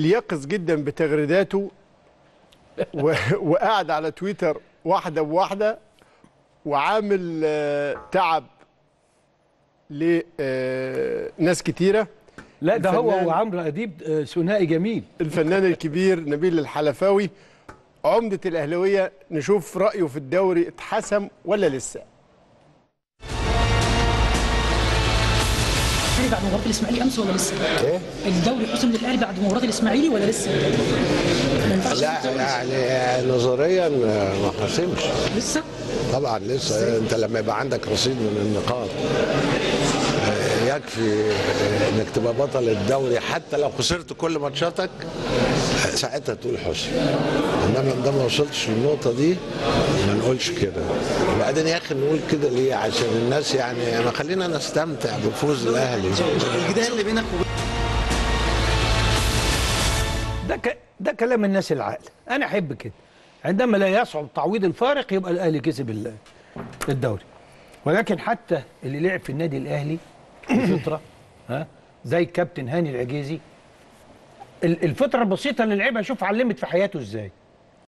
اليقظ جدا بتغريداته وقاعد على تويتر واحده بواحده وعامل تعب لناس كتيره. لا ده هو وعمرو اديب ثنائي جميل. الفنان الكبير نبيل الحلفاوي عمده الاهلاويه، نشوف رايه في الدوري، اتحسم ولا لسه؟ بعد مباراه الاسماعيلي امس ولا لسه؟ ايه؟ الدوري حسم للاهلي بعد مباراه الاسماعيلي ولا لسه؟ لا يعني نظريا ما حسمش لسه؟ طبعا لسه. انت لما يبقى عندك رصيد من النقاط يكفي انك تبقى بطل الدوري، حتى لو خسرت كل ماتشاتك ساعتها تقول حسن. انما ده ما وصلتش للنقطه دي ما نقولش كده. وبعدين يا اخي نقول كده ليه؟ عشان الناس يعني ما خلينا نستمتع بفوز الاهلي. الجدال اللي بينك ده كلام الناس العاقله. انا احب كده، عندما لا يصعب تعويض الفارق يبقى الاهلي كسب الدوري. ولكن حتى اللي لعب في النادي الاهلي الفترة زي الكابتن هاني العجيزي، الفترة البسيطة اللي لعبها شوف علمت في حياته ازاي.